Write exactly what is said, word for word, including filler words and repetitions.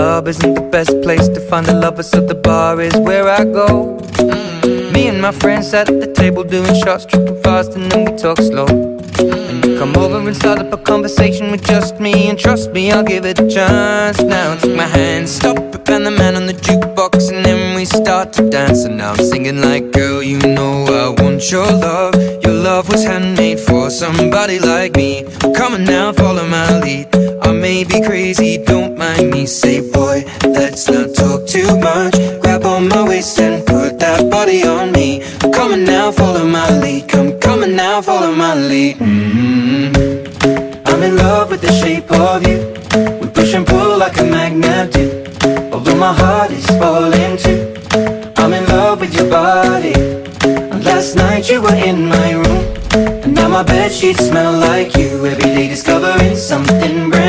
club isn't the best place to find a lover, so the bar is where I go. Mm-hmm. Me and my friends sat at the table doing shots, tripping fast, and then we talk slow. Mm-hmm. And you come over and start up a conversation with just me, and trust me, I'll give it a chance. Now take my hand, stop it, and the man on the jukebox, and then we start to dance. And now I'm singing like, girl, you know I want your love. Your love was handmade for somebody like me. Come on now, follow my lead. I may be crazy, don't mind me. Say, boy, let's not talk too much. Grab on my waist and put that body on me. I'm coming now, follow my lead. Come, coming now, follow my lead. Mm-hmm. I'm in love with the shape of you. We push and pull like a magnet do. Although my heart is falling too, I'm in love with your body. And last night you were in my room, and now my bedsheets smell like you. Every day discovering something brand new.